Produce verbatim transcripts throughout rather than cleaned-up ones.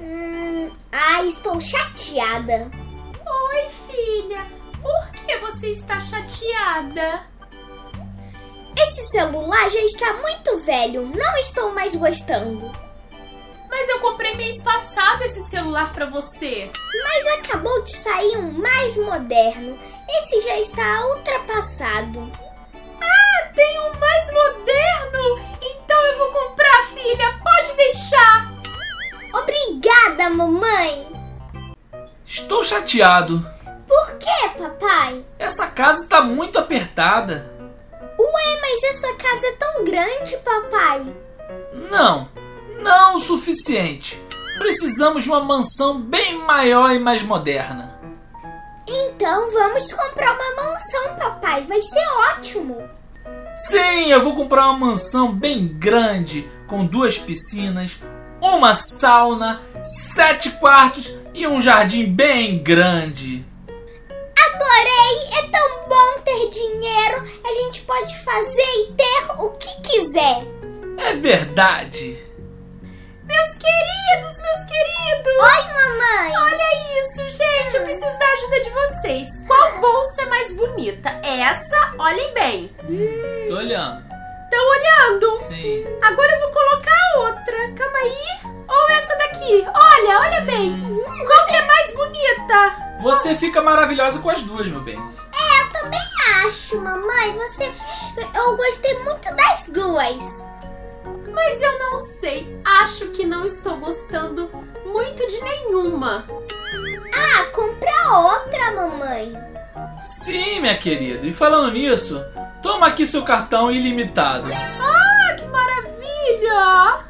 Hum, ah, estou chateada. Oi, filha. Por que você está chateada? Esse celular já está muito velho. Não estou mais gostando. Mas eu comprei mês passado esse celular para você. Mas acabou de sair um mais moderno. Esse já está ultrapassado. Ah, tem um mais moderno? Então eu vou comprar, filha. Pode deixar. Obrigada, mamãe. Estou chateado. Por quê, papai? Essa casa está muito apertada. Ué, mas essa casa é tão grande, papai. Não, não o suficiente. Precisamos de uma mansão bem maior e mais moderna. Então vamos comprar uma mansão, papai. Vai ser ótimo. Sim, eu vou comprar uma mansão bem grande, com duas piscinas, uma sauna, sete quartos e um jardim bem grande. Adorei! É tão bom ter dinheiro. A gente pode fazer e ter o que quiser. É verdade. Meus queridos, meus queridos. Oi, mamãe. Olha isso, gente. Hum. Eu preciso da ajuda de vocês. Qual bolsa é mais bonita? Essa, olhem bem. Hum. Tô olhando. Estão olhando? Sim. Agora eu vou colocar outra. Calma aí. Ou essa daqui. Olha, olha bem. Hum. Qual Você... que é mais bonita? Você fica maravilhosa com as duas, meu bem. É, eu também acho, mamãe. Você... Eu gostei muito das duas. Mas eu não sei. Acho que não estou gostando muito de nenhuma. Ah, compra outra, mamãe. Sim, minha querida. E falando nisso, toma aqui seu cartão ilimitado. Ah, que maravilha!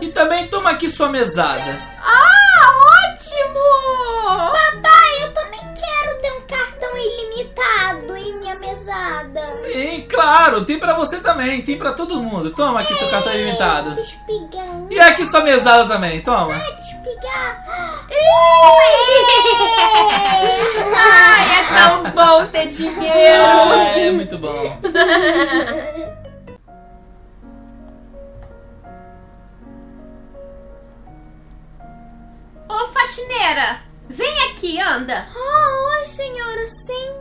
E também toma aqui sua mesada. Ah, ótimo! Papai, eu também quero ter um cartão ilimitado e minha mesada. Sim, claro, tem pra você também, tem pra todo mundo. Toma aqui Ei, seu cartão ilimitado. Deixa eu pegar um. E aqui sua mesada também, toma. Ai, deixa eu pegar. Ai, é tão bom ter dinheiro. Ah, é muito bom. Ô, faxineira, vem aqui, anda. Ah, oi, senhora, sim.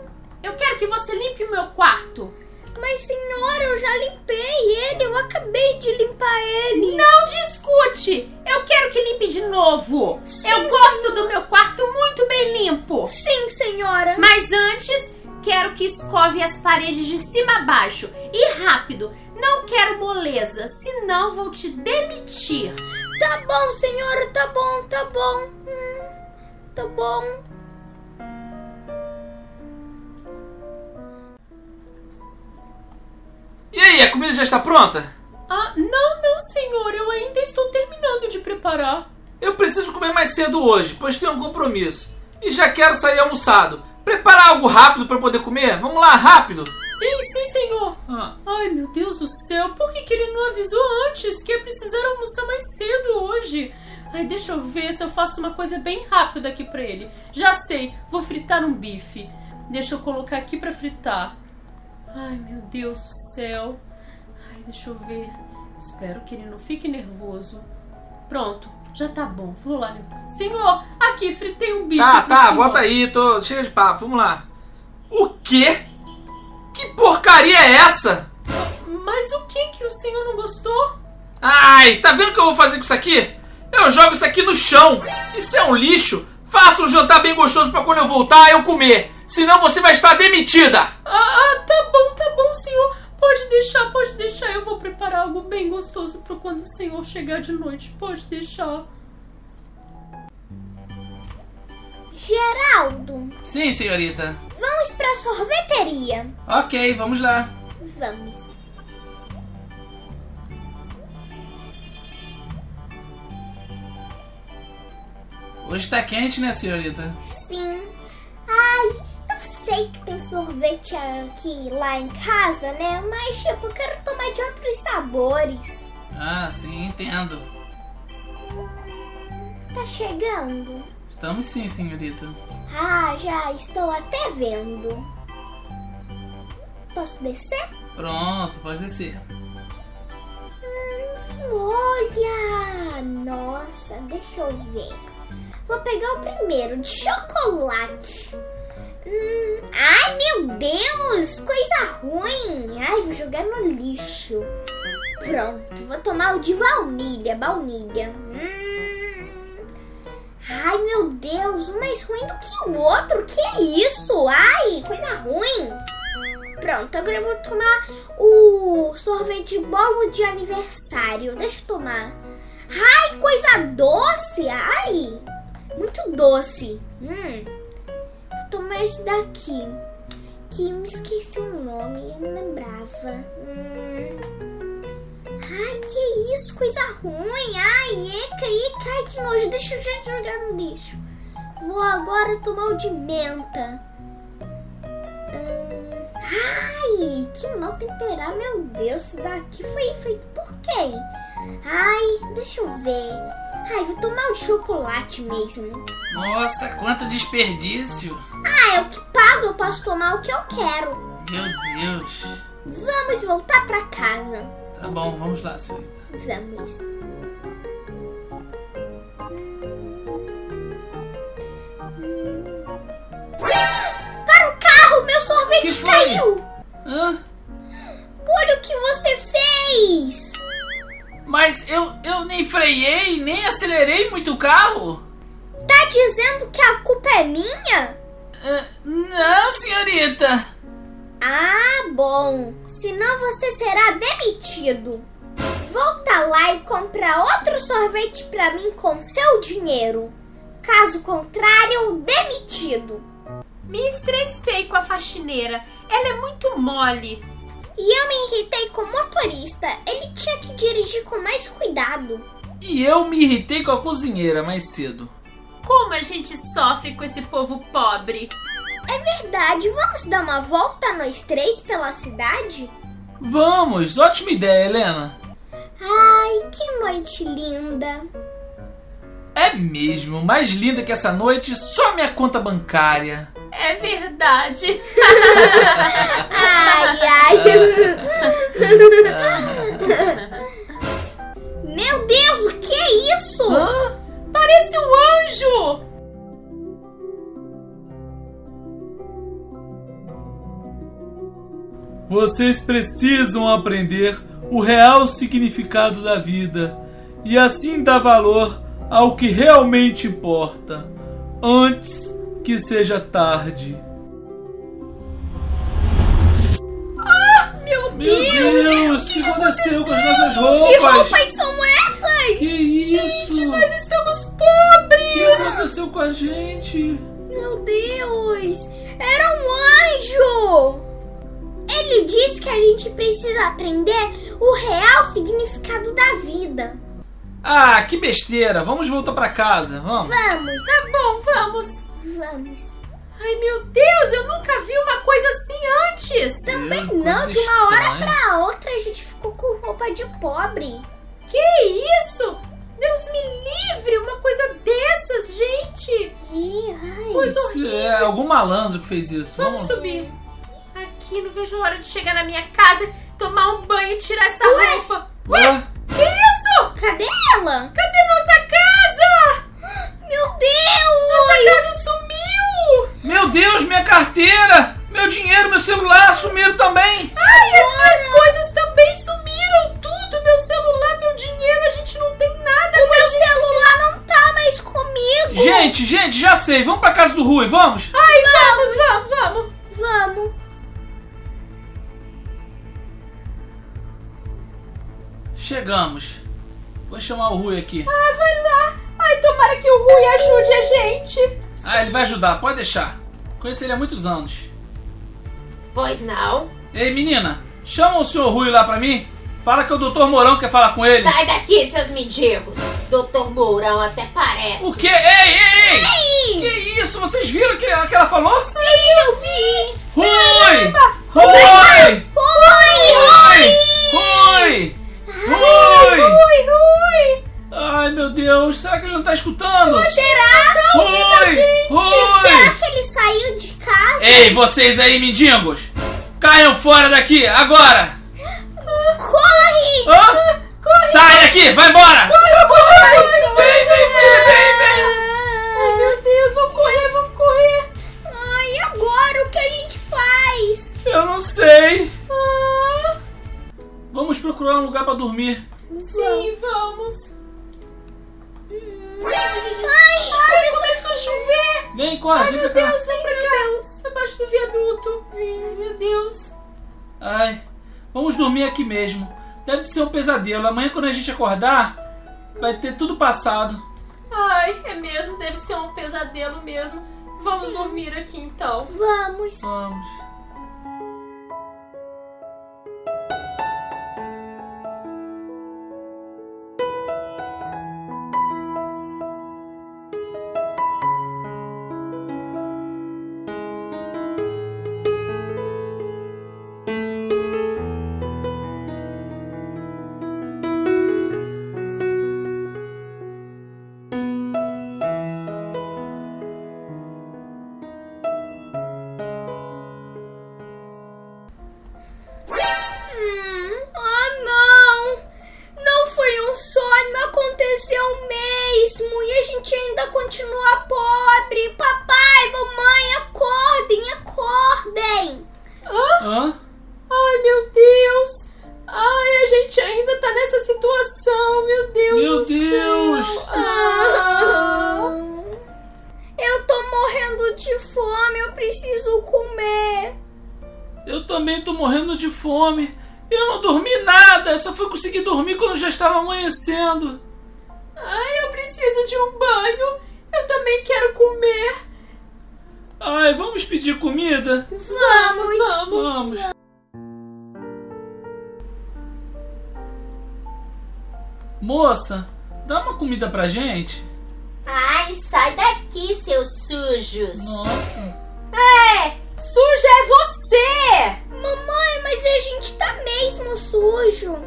Eu quero que você limpe o meu quarto. Mas, senhora, eu já limpei ele, eu acabei de limpar ele. Não discute, eu quero que limpe de novo. Sim, eu gosto senhora. do meu quarto muito bem limpo. Sim, senhora. Mas antes, quero que escove as paredes de cima a baixo. E rápido, não quero moleza, senão vou te demitir. Tá bom, senhora, tá bom, tá bom. Hum, tá bom. E aí, a comida já está pronta? Ah, não, não, senhor. Eu ainda estou terminando de preparar. Eu preciso comer mais cedo hoje, pois tenho um compromisso. E já quero sair almoçado. Preparar algo rápido para poder comer? Vamos lá, rápido. Sim, sim, senhor. Ah. Ai, meu Deus do céu. Por que que ele não avisou antes que ia precisar almoçar mais cedo hoje? Ai, deixa eu ver se eu faço uma coisa bem rápida aqui pra ele. Já sei. Vou fritar um bife. Deixa eu colocar aqui pra fritar. Ai, meu Deus do céu. Ai, deixa eu ver. Espero que ele não fique nervoso. Pronto. Já tá bom. Vou lá. Senhor, aqui, fritei um bife. Tá, tá. Bota aí. Tô cheio de papo. Vamos lá. O quê? Que porcaria é essa? Mas o que que o senhor não gostou? Ai, tá vendo o que eu vou fazer com isso aqui? Eu jogo isso aqui no chão. Isso é um lixo. Faça um jantar bem gostoso pra quando eu voltar eu comer. Senão você vai estar demitida. Ah, ah, tá bom, tá bom, senhor. Pode deixar, pode deixar. Eu vou preparar algo bem gostoso pra quando o senhor chegar de noite. Pode deixar. Geraldo. Sim, senhorita. Vamos pra sorveteria. Ok, vamos lá. Vamos. Hoje tá quente, né, senhorita? Sim. Ai, eu sei que tem sorvete aqui lá em casa, né? Mas, tipo, eu quero tomar de outros sabores. Ah, sim, entendo. Hum, tá chegando? Estamos sim, senhorita. Ah, já estou até vendo. Posso descer? Pronto, pode descer. Hum, olha! Nossa, deixa eu ver. Vou pegar o primeiro, de chocolate. Hum, ai, meu Deus, coisa ruim. Ai, vou jogar no lixo. Pronto, vou tomar o de baunilha, baunilha. Hum, ai, meu Deus, um mais ruim do que o outro. Que isso? Ai, coisa ruim. Pronto, agora eu vou tomar o sorvete de bolo de aniversário. Deixa eu tomar. Ai, coisa doce. Ai, muito doce. Hum, vou tomar esse daqui, que me esqueci o nome, eu não lembrava. Hum. Ai, que isso, coisa ruim. Ai, eca, eca, ai, que nojo. Deixa eu já jogar no lixo. Vou agora tomar o de menta. Ai, que mal temperar, meu Deus, isso daqui foi feito por quem? Ai, deixa eu ver. Ai, vou tomar o chocolate mesmo. Nossa, quanto desperdício. Ah, eu que pago, eu posso tomar o que eu quero. Meu Deus. Vamos voltar pra casa. Tá bom, vamos lá, senhorita. Vamos. Que foi? Caiu! Hã? Olha o que você fez! Mas eu, eu nem freiei, nem acelerei muito o carro! Tá dizendo que a culpa é minha? Uh, não, senhorita! Ah, bom! Senão você será demitido! Volta lá e compra outro sorvete pra mim com seu dinheiro! Caso contrário, demitido! Me estressei com a faxineira, ela é muito mole. E eu me irritei com o motorista, ele tinha que dirigir com mais cuidado. E eu me irritei com a cozinheira mais cedo. Como a gente sofre com esse povo pobre. É verdade, vamos dar uma volta nós três pela cidade? Vamos, ótima ideia, Helena. Ai, que noite linda. É mesmo, mais linda que essa noite, só minha conta bancária. É verdade. Ai, ai. Meu Deus, o que é isso? Hã? Parece um anjo. Vocês precisam aprender o real significado da vida e assim dar valor ao que realmente importa. Antes que seja tarde. Ah, meu, meu Deus, Deus! O que, que aconteceu com as nossas roupas? Que roupas são essas? Que isso? Gente, nós estamos pobres! O que aconteceu com a gente? Meu Deus! Era um anjo! Ele disse que a gente precisa aprender o real significado da vida. Ah, que besteira! Vamos voltar pra casa, vamos? Vamos! Tá bom, vamos! Vamos. Ai, meu Deus, eu nunca vi uma coisa assim antes. Também não, de uma hora pra outra a gente ficou com roupa de pobre. Que isso? Deus me livre, uma coisa dessas, gente. Ih, ai, coisa horrível. É algum malandro que fez isso. Vamos, Vamos subir. Aqui, não vejo a hora de chegar na minha casa, tomar um banho e tirar essa Ué? roupa. Ué? Ué? Que isso? Cadê ela? Cadê nossa casa? Meu Deus! Nossa casa sumiu. Meu Deus, minha carteira, meu dinheiro, meu celular sumiram também. Ai, as minhas coisas também sumiram, tudo, meu celular, meu dinheiro, a gente não tem nada. O meu celular não tá mais comigo. Gente, gente, já sei, vamos pra casa do Rui, vamos? Ai, vamos, vamos, vamos. Vamos. vamos. Chegamos. Vou chamar o Rui aqui. Ah, vai lá. Ai, tomara que o Rui ajude a gente. Ah, ele vai ajudar, pode deixar. Conheço ele há muitos anos. Pois não. Ei, menina, chama o senhor Rui lá pra mim. Fala que é o doutor Mourão quer falar com ele. Sai daqui, seus mendigos. doutor Mourão até parece. O quê? Ei, ei, ei! Que isso? Vocês viram o que ela falou? Sim, eu vi. Rui! Rui! Rui! Rui! Rui! Rui! Rui! Rui! Ai, meu Deus, será que ele não tá escutando? Mas será? Não, Rui, gente. Rui. Será que ele saiu de casa? Ei, vocês aí, mendigos! Caiam fora daqui, agora! Corre! Hã? Corre! Sai daqui, vai embora! Corre, corre! corre, corre. Vem, vem, dormir? Sim, vamos. Ai, Ai começou a chover. Vem, corre, Ai, vem meu pra Deus, cá. Vem pra Deus. Abaixo do viaduto. Ai, meu Deus. Ai, vamos dormir aqui mesmo. Deve ser um pesadelo. Amanhã quando a gente acordar, vai ter tudo passado. Ai, é mesmo. Deve ser um pesadelo mesmo. Vamos Sim. dormir aqui então. Vamos. Vamos. Continua pobre. Papai, mamãe, acordem, acordem. Ah? Hã? Ai, meu Deus. Ai, a gente ainda tá nessa situação, meu Deus. Meu Deus. Ah. Eu tô morrendo de fome, eu preciso comer. Eu também tô morrendo de fome. Eu não dormi nada, eu só fui conseguir dormir quando já estava amanhecendo. Ai, eu preciso de um banho. Eu também quero comer. Ai, vamos pedir comida? Vamos, vamos, vamos. vamos. Moça, dá uma comida pra gente. Ai, sai daqui, seus sujos. Nossa. É, suja é você. Mamãe, mas a gente tá mesmo sujo.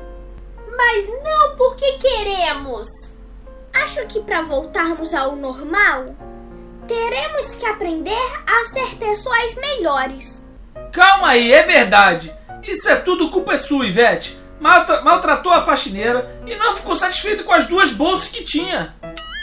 Mas não porque queremos. Acho que para voltarmos ao normal, teremos que aprender a ser pessoas melhores. Calma aí, é verdade. Isso é tudo culpa sua, Ivete. Maltra- maltratou a faxineira e não ficou satisfeita com as duas bolsas que tinha.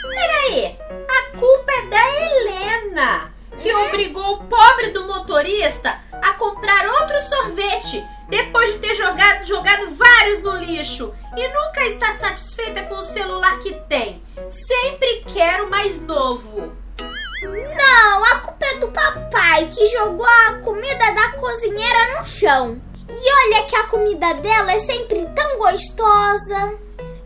Peraí, a culpa é da Helena, que hum? obrigou o pobre do motorista a comprar outro sorvete depois de ter jogado, jogado vários no lixo e nunca está satisfeita com o celular que tem. Sempre quero mais novo. Não, a culpa é do papai que jogou a comida da cozinheira no chão. E olha que a comida dela é sempre tão gostosa.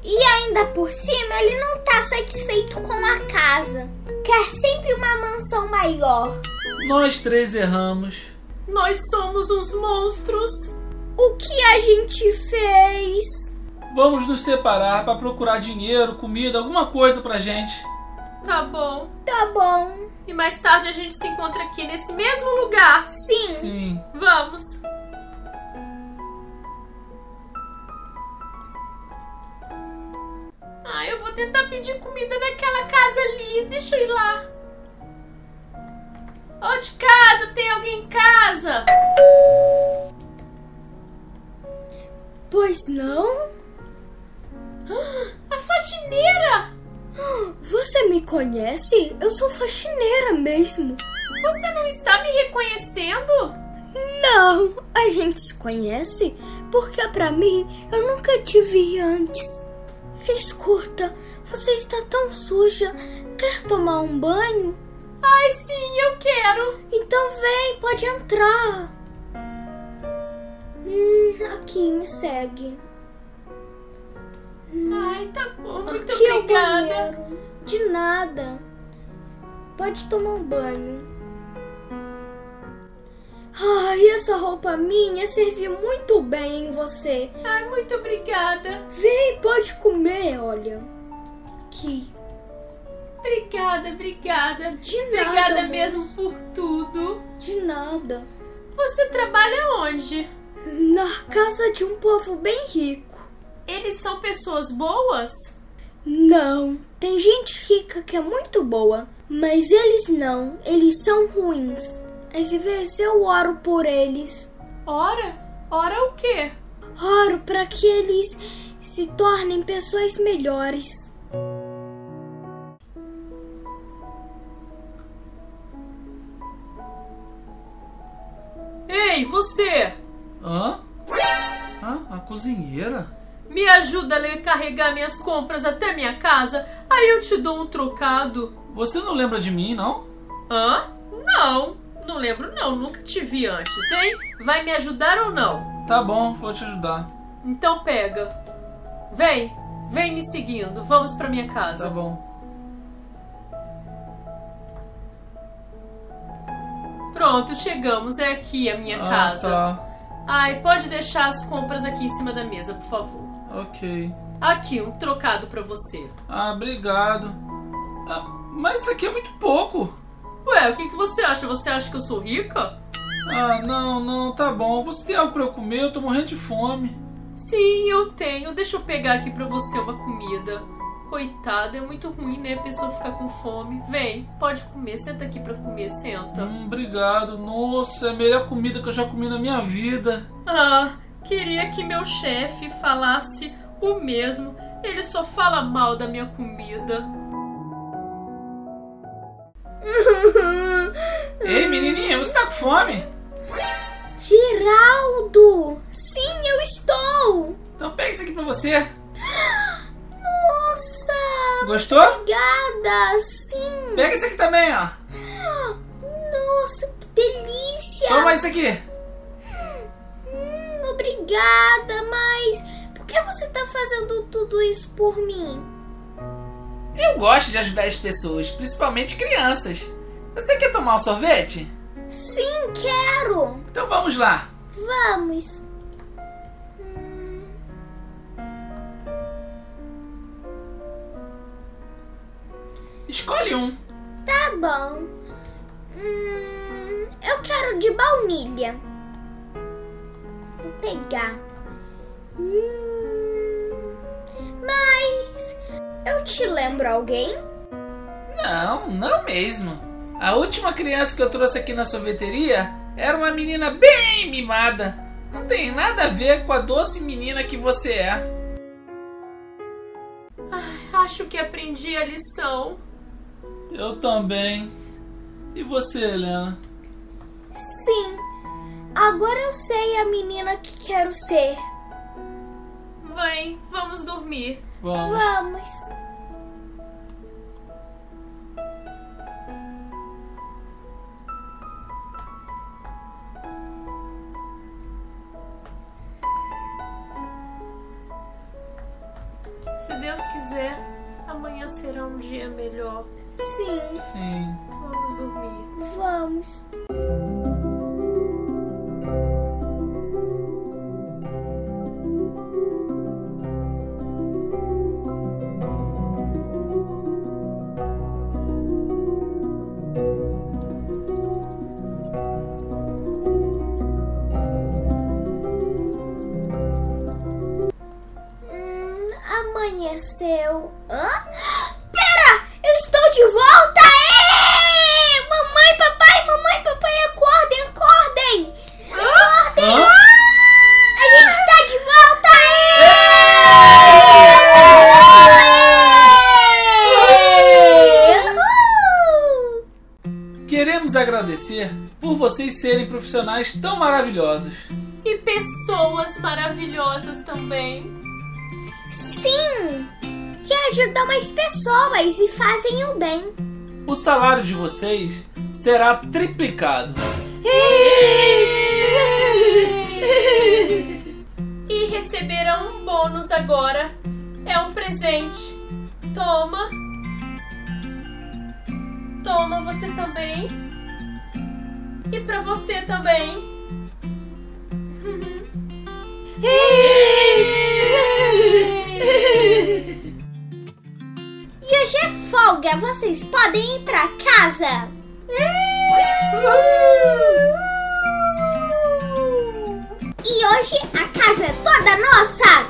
E ainda por cima ele não está satisfeito com a casa. Quer sempre uma mansão maior. Nós três erramos. Nós somos uns monstros. O que a gente fez? Vamos nos separar para procurar dinheiro, comida, alguma coisa pra gente. Tá bom. Tá bom. E mais tarde a gente se encontra aqui nesse mesmo lugar. Sim. Sim. Vamos. Ah, eu vou tentar pedir comida naquela casa ali. Deixa eu ir lá. Ô, de casa, tem alguém em casa? Pois não? A faxineira! Você me conhece? Eu sou faxineira mesmo. Você não está me reconhecendo? Não, a gente se conhece porque pra mim eu nunca te vi antes. Escuta, você está tão suja. Quer tomar um banho? Ai, sim, eu quero. Então vem, pode entrar. Hum, aqui, me segue. Hum, Ai, tá bom, muito aqui obrigada. É o banheiro. De nada. Pode tomar um banho. Ai, essa roupa minha serviu muito bem em você. Ai, muito obrigada. Vem, pode comer, olha. Aqui. Obrigada, obrigada. De nada. Obrigada mesmo por tudo. De nada. Você trabalha onde? Na casa de um povo bem rico. Eles são pessoas boas? Não. Tem gente rica que é muito boa, mas eles não. Eles são ruins. Às vezes eu oro por eles. Ora? Ora o quê? Oro para que eles se tornem pessoas melhores. Ei, você! Hã? Ah, a cozinheira? Me ajuda a carregar minhas compras até minha casa, aí eu te dou um trocado. Você não lembra de mim, não? Hã? Não, não lembro não, nunca te vi antes, hein? Vai me ajudar ou não? Tá bom, vou te ajudar. Então pega. Vem, vem me seguindo, vamos pra minha casa. Tá bom. Pronto, chegamos, é aqui a minha ah, casa. Tá. Ai, pode deixar as compras aqui em cima da mesa, por favor. Ok. Aqui, um trocado pra você. Ah, obrigado. Ah, mas isso aqui é muito pouco. Ué, o que, que você acha? Você acha que eu sou rica? Ah, não, não, tá bom. Você tem algo pra eu comer? Eu tô morrendo de fome. Sim, eu tenho. Deixa eu pegar aqui pra você uma comida. Coitado, é muito ruim, né? A pessoa ficar com fome. Vem, pode comer. Senta aqui pra comer, senta. Hum, obrigado. Nossa, é a melhor comida que eu já comi na minha vida. Ah, queria que meu chefe falasse o mesmo. Ele só fala mal da minha comida. Ei, menininha, você tá com fome? Geraldo! Sim, eu estou! Então pega isso aqui pra você. Nossa! Gostou? Obrigada! Sim! Pega isso aqui também, ó! Nossa, que delícia! Toma isso aqui! Hum, obrigada, mas por que você tá fazendo tudo isso por mim? Eu gosto de ajudar as pessoas, principalmente crianças. Você quer tomar um sorvete? Sim, quero! Então vamos lá! Vamos! Escolhe um. Tá bom. Hum, eu quero de baunilha. Vou pegar. Hum, mas eu te lembro alguém? Não, não mesmo. A última criança que eu trouxe aqui na sorveteria era uma menina bem mimada. Não tem nada a ver com a doce menina que você é. Ai, acho que aprendi a lição. Eu também. E você, Helena? Sim. Agora eu sei a menina que quero ser. Vem, vamos dormir. Vamos. Vamos. Se Deus quiser, amanhã será um dia melhor. Sim. Sim. Vamos dormir. Vamos. Hum, amanheceu. Hã? Pera! Eu estou de volta! Ei! Mamãe, papai, mamãe, papai, acordem, acordem! Acordem! Ah? A gente está de volta! Ei! Ei! Ei! Queremos agradecer por vocês serem profissionais tão maravilhosos. E pessoas maravilhosas também. Sim! Que ajudam as pessoas e fazem o bem. O salário de vocês será triplicado. E receberão um bônus agora. É um presente. Toma. Toma você também. E pra você também. Hoje é folga, vocês podem ir pra casa! E hoje a casa é toda nossa!